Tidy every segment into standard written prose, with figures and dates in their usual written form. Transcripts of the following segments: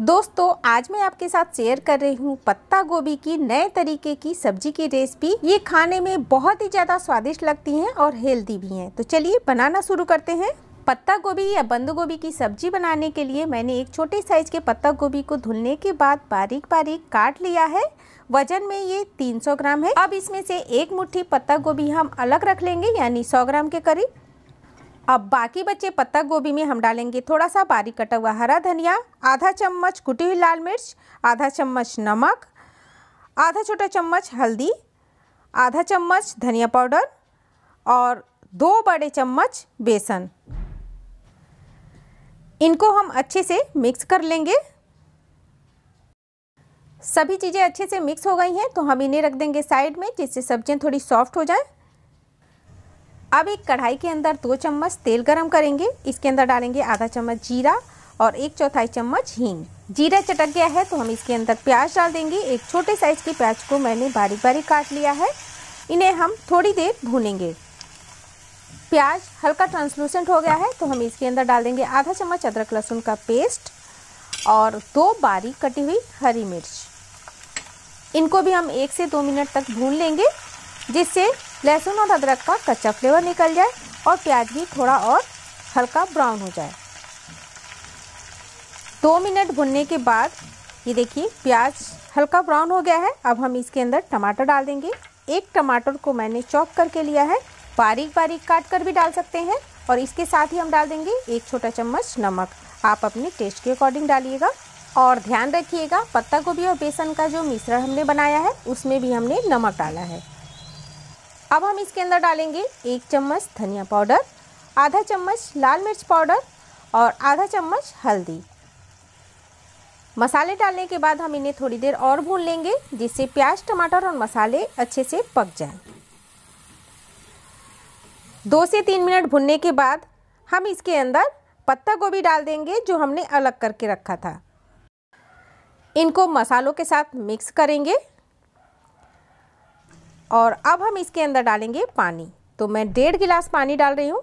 दोस्तों आज मैं आपके साथ शेयर कर रही हूँ पत्ता गोभी की नए तरीके की सब्जी की रेसिपी। ये खाने में बहुत ही ज़्यादा स्वादिष्ट लगती हैं और हेल्दी भी हैं। तो चलिए बनाना शुरू करते हैं। पत्ता गोभी या बंद गोभी की सब्जी बनाने के लिए मैंने एक छोटे साइज के पत्ता गोभी को धुलने के बाद बारीक बारीक काट लिया है। वजन में ये 300 ग्राम है। अब इसमें से एक मुट्ठी पत्ता गोभी हम अलग रख लेंगे, यानी 100 ग्राम के करीब। अब बाकी बचे पत्ता गोभी में हम डालेंगे थोड़ा सा बारीक कटा हुआ हरा धनिया, आधा चम्मच कुटी हुई लाल मिर्च, आधा चम्मच नमक, आधा छोटा चम्मच हल्दी, आधा चम्मच धनिया पाउडर और 2 बड़े चम्मच बेसन। इनको हम अच्छे से मिक्स कर लेंगे। सभी चीज़ें अच्छे से मिक्स हो गई हैं तो हम इन्हें रख देंगे साइड में, जिससे सब्जियां थोड़ी सॉफ्ट हो जाएं। अब एक कढ़ाई के अंदर 2 चम्मच तेल गरम करेंगे। इसके अंदर डालेंगे आधा चम्मच जीरा और 1/4 चम्मच हींग। जीरा चटक गया है तो हम इसके अंदर प्याज डाल देंगे। एक छोटे साइज के प्याज को मैंने बारीक बारीक काट लिया है। इन्हें हम थोड़ी देर भूनेंगे। प्याज हल्का ट्रांसलूसेंट हो गया है तो हम इसके अंदर डाल देंगे आधा चम्मच अदरक लहसुन का पेस्ट और 2 बारीक कटी हुई हरी मिर्च। इनको भी हम 1 से 2 मिनट तक भून लेंगे, जिससे लहसुन और अदरक का कच्चा फ्लेवर निकल जाए और प्याज भी थोड़ा और हल्का ब्राउन हो जाए। 2 मिनट भुनने के बाद ये देखिए प्याज हल्का ब्राउन हो गया है। अब हम इसके अंदर टमाटर डाल देंगे। 1 टमाटर को मैंने चॉप करके लिया है, बारीक बारीक काट कर भी डाल सकते हैं। और इसके साथ ही हम डाल देंगे 1 छोटा चम्मच नमक। आप अपने टेस्ट के अकॉर्डिंग डालिएगा। और ध्यान रखिएगा पत्ता गोभी और बेसन का जो मिश्रण हमने बनाया है उसमें भी हमने नमक डाला है। अब हम इसके अंदर डालेंगे 1 चम्मच धनिया पाउडर, आधा चम्मच लाल मिर्च पाउडर और आधा चम्मच हल्दी। मसाले डालने के बाद हम इन्हें थोड़ी देर और भून लेंगे, जिससे प्याज, टमाटर और मसाले अच्छे से पक जाएं। 2 से 3 मिनट भुनने के बाद हम इसके अंदर पत्ता गोभी डाल देंगे, जो हमने अलग करके रखा था। इनको मसालों के साथ मिक्स करेंगे और अब हम इसके अंदर डालेंगे पानी। तो मैं 1.5 गिलास पानी डाल रही हूँ।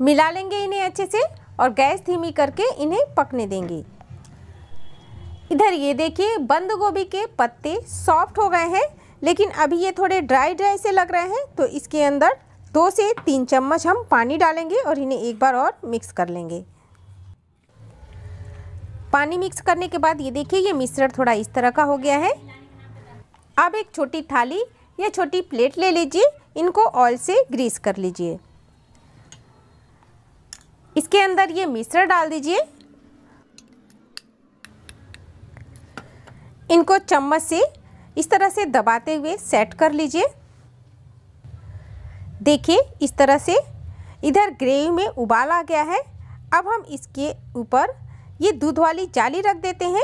मिला लेंगे इन्हें अच्छे से और गैस धीमी करके इन्हें पकने देंगे। इधर ये देखिए बंद गोभी के पत्ते सॉफ्ट हो गए हैं, लेकिन अभी ये थोड़े ड्राई से लग रहे हैं। तो इसके अंदर 2 से 3 चम्मच हम पानी डालेंगे और इन्हें एक बार और मिक्स कर लेंगे। पानी मिक्स करने के बाद ये देखिए ये मिश्रण थोड़ा इस तरह का हो गया है। अब एक छोटी थाली या छोटी प्लेट ले लीजिए। इनको ऑयल से ग्रीस कर लीजिए। इसके अंदर ये मिश्रण डाल दीजिए। इनको चम्मच से इस तरह से दबाते हुए सेट कर लीजिए। देखिए इस तरह से इधर ग्रेवी में उबाल आ गया है। अब हम इसके ऊपर ये दूध वाली जाली रख देते हैं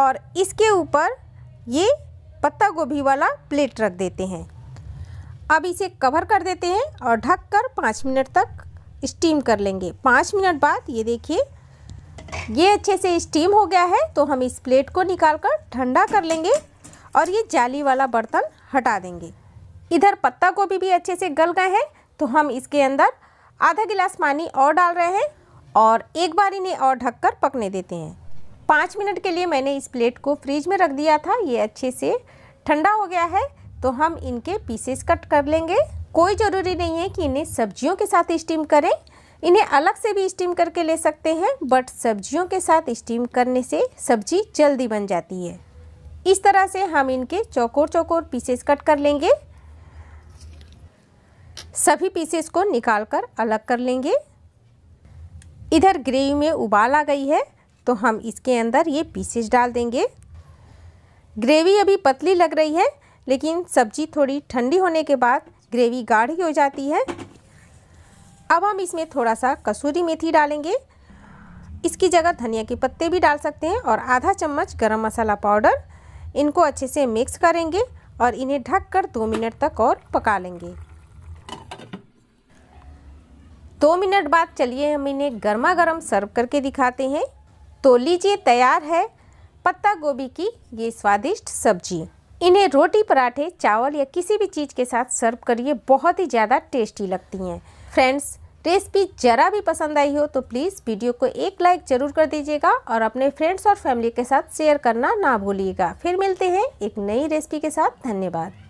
और इसके ऊपर ये पत्ता गोभी वाला प्लेट रख देते हैं। अब इसे कवर कर देते हैं और ढककर 5 मिनट तक स्टीम कर लेंगे। 5 मिनट बाद ये देखिए ये अच्छे से स्टीम हो गया है। तो हम इस प्लेट को निकालकर ठंडा कर लेंगे और ये जाली वाला बर्तन हटा देंगे। इधर पत्ता गोभी भी अच्छे से गल गए हैं तो हम इसके अंदर आधा गिलास पानी और डाल रहे हैं और एक बार इन्हें और ढककर पकने देते हैं। 5 मिनट के लिए मैंने इस प्लेट को फ्रिज में रख दिया था। ये अच्छे से ठंडा हो गया है तो हम इनके पीसेस कट कर लेंगे। कोई ज़रूरी नहीं है कि इन्हें सब्जियों के साथ स्टीम करें, इन्हें अलग से भी स्टीम करके ले सकते हैं। बट सब्जियों के साथ स्टीम करने से सब्जी जल्दी बन जाती है। इस तरह से हम इनके चौकोर चौकोर पीसेस कट कर लेंगे। सभी पीसेस को निकाल कर अलग कर लेंगे। इधर ग्रेवी में उबाल आ गई है तो हम इसके अंदर ये पीसेस डाल देंगे। ग्रेवी अभी पतली लग रही है, लेकिन सब्जी थोड़ी ठंडी होने के बाद ग्रेवी गाढ़ी हो जाती है। अब हम इसमें थोड़ा सा कसूरी मेथी डालेंगे। इसकी जगह धनिया के पत्ते भी डाल सकते हैं और आधा चम्मच गरम मसाला पाउडर। इनको अच्छे से मिक्स करेंगे और इन्हें ढककर 2 मिनट तक और पका लेंगे। 2 मिनट बाद चलिए हम इन्हें गर्मा गर्म सर्व करके दिखाते हैं। तो लीजिए तैयार है पत्ता गोभी की ये स्वादिष्ट सब्जी। इन्हें रोटी, पराठे, चावल या किसी भी चीज़ के साथ सर्व करिए, बहुत ही ज़्यादा टेस्टी लगती हैं। फ्रेंड्स रेसिपी ज़रा भी पसंद आई हो तो प्लीज़ वीडियो को एक लाइक ज़रूर कर दीजिएगा और अपने फ्रेंड्स और फैमिली के साथ शेयर करना ना भूलिएगा। फिर मिलते हैं एक नई रेसिपी के साथ। धन्यवाद।